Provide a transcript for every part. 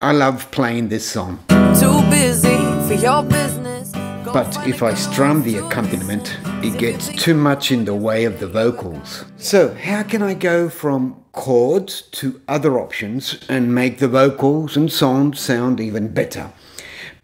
I love playing this song. Too busy for your business. But if I strum the accompaniment, it gets too much in the way of the vocals. So how can I go from chords to other options and make the vocals and songs sound even better,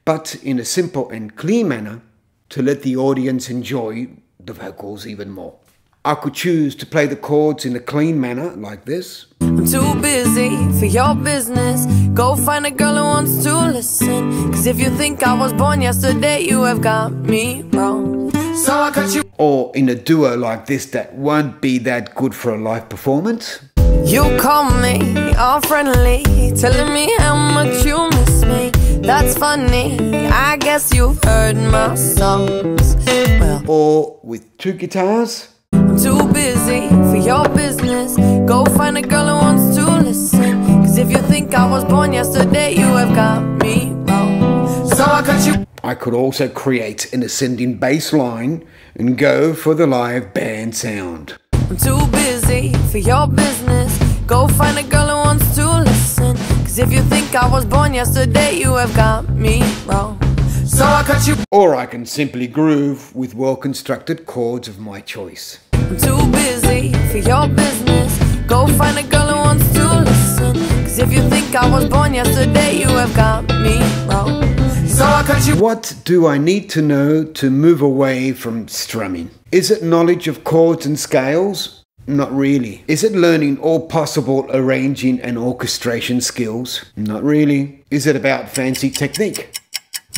but in a simple and clear manner to let the audience enjoy the vocals even more? I could choose to play the chords in a clean manner like this. I'm too busy for your business. Go find a girl who wants to listen. Cause if you think I was born yesterday, you have got me wrong. So I got you. Or in a duo like this that won't be that good for a live performance. You call me all friendly, telling me how much you miss me. That's funny, I guess you've heard my songs. Well. Or with two guitars. I'm too busy for your business. Go find a girl who wants to listen. Cause if you think I was born yesterday, you have got me wrong. So I got you. I could also create an ascending bass line and go for the live band sound. I'm too busy for your business. Go find a girl who wants to listen. Cause if you think I was born yesterday, you have got me wrong. So I got you. Or I can simply groove with well-constructed chords of my choice. I'm too busy for your business. Go find a girl who wants to listen. Cause if you think I was born yesterday, you have got me wrong. So I got you. What do I need to know to move away from strumming? Is it knowledge of chords and scales? Not really. Is it learning all possible arranging and orchestration skills? Not really. Is it about fancy technique?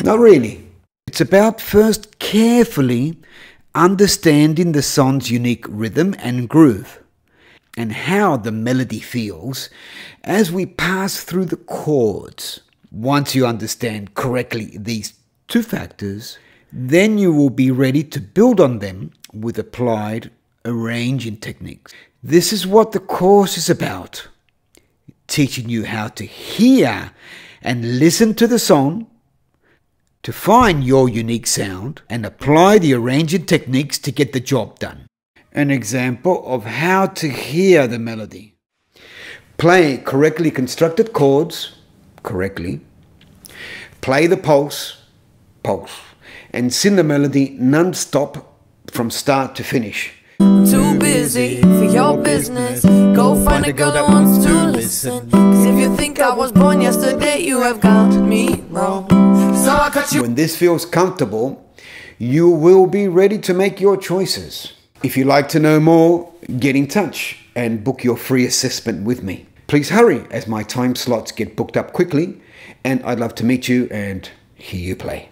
Not really. It's about first carefully understanding the song's unique rhythm and groove and how the melody feels as we pass through the chords. Once you understand correctly these two factors, then you will be ready to build on them with applied arranging techniques. This is what the course is about, teaching you how to hear and listen to the song to find your unique sound and apply the arranging techniques to get the job done. An example of how to hear the melody. Play correctly constructed chords, correctly. Play the pulse, and sing the melody non-stop from start to finish. Too busy for your business. Go find a girl that wants to listen. Cause if you think I was born yesterday, you have got me wrong. When this feels comfortable, you will be ready to make your choices. If you'd like to know more, get in touch and book your free assessment with me. Please hurry as my time slots get booked up quickly, and I'd love to meet you and hear you play.